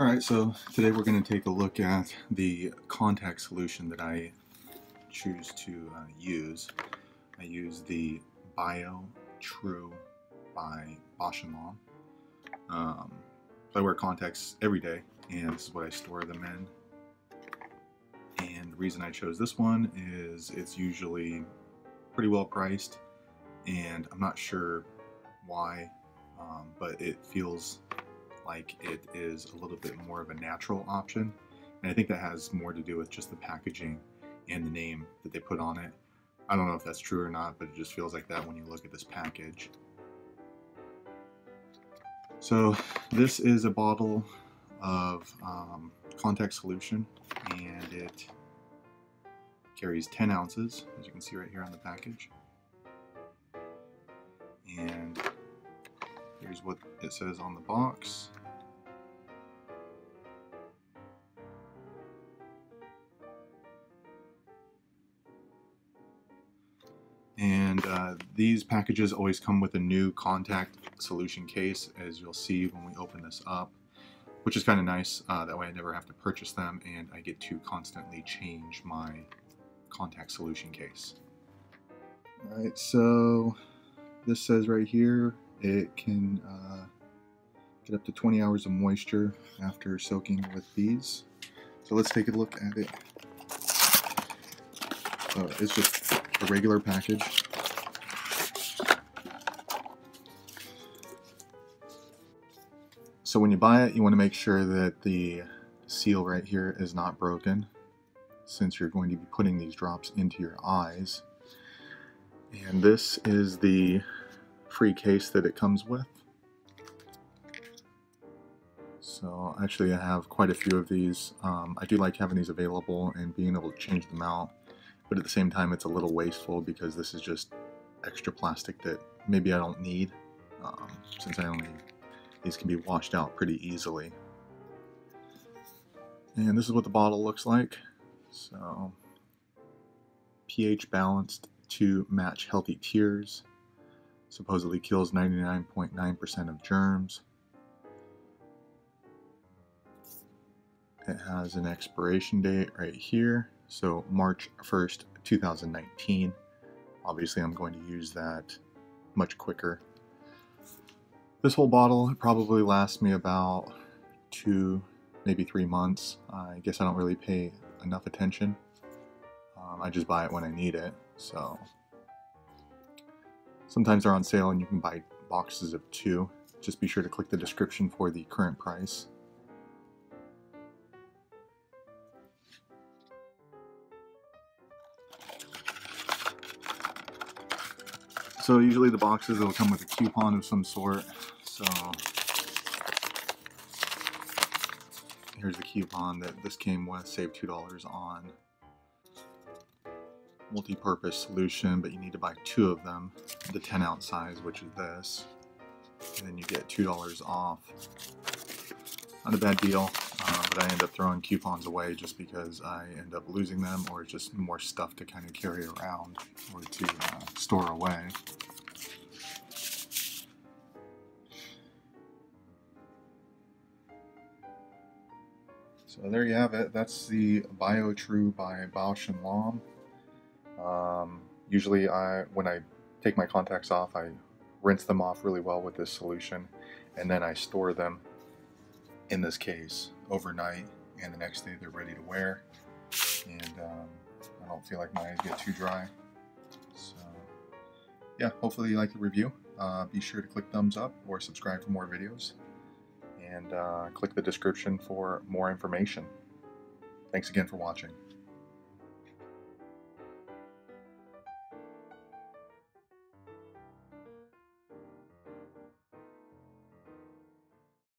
Alright, so today we're going to take a look at the contact solution that I choose to use. I use the BioTrue by Bausch + Lomb. So I wear contacts every day, and this is what I store them in. And the reason I chose this one is it's usually pretty well priced, and I'm not sure why, but it feels like it is a little bit more of a natural option, and I think that has more to do with just the packaging and the name that they put on it. I don't know if that's true or not, but it just feels like that when you look at this package. So this is a bottle of contact solution, and it carries 10 ounces, as you can see right here on the package. And here's what it says on the box. And these packages always come with a new contact solution case, as you'll see when we open this up, which is kind of nice. That way I never have to purchase them, and I get to constantly change my contact solution case. All right, so this says right here, it can get up to 20 hours of moisture after soaking with these. So let's take a look at it. It's just a regular package. So when you buy it, you want to make sure that the seal right here is not broken, since you're going to be putting these drops into your eyes. And this is the free case that it comes with. So actually I have quite a few of these. I do like having these available and being able to change them out, but at the same time it's a little wasteful because this is just extra plastic that maybe I don't need, since these can be washed out pretty easily. And this is what the bottle looks like. So pH balanced to match healthy tears. Supposedly kills 99.9% of germs. It has an expiration date right here, so March 1st, 2019. Obviously, I'm going to use that much quicker. This whole bottle probably lasts me about 2, maybe 3 months. I guess I don't really pay enough attention. I just buy it when I need it, so. Sometimes they're on sale and you can buy boxes of 2. Just be sure to click the description for the current price. So usually the boxes will come with a coupon of some sort. So here's the coupon that this came with. Save $2 on multi-purpose solution, but you need to buy 2 of them, the 10-ounce size, which is this, and then you get $2 off. Not a bad deal, but I end up throwing coupons away just because I end up losing them, or it's just more stuff to kind of carry around or to store away. So there you have it. That's the BioTrue by Bausch + Lomb. Usually when I take my contacts off, I rinse them off really well with this solution, and then I store them in this case overnight, and the next day they're ready to wear, and I don't feel like my eyes get too dry. So yeah, hopefully you like the review. Be sure to click thumbs up or subscribe for more videos, and click the description for more information. Thanks again for watching.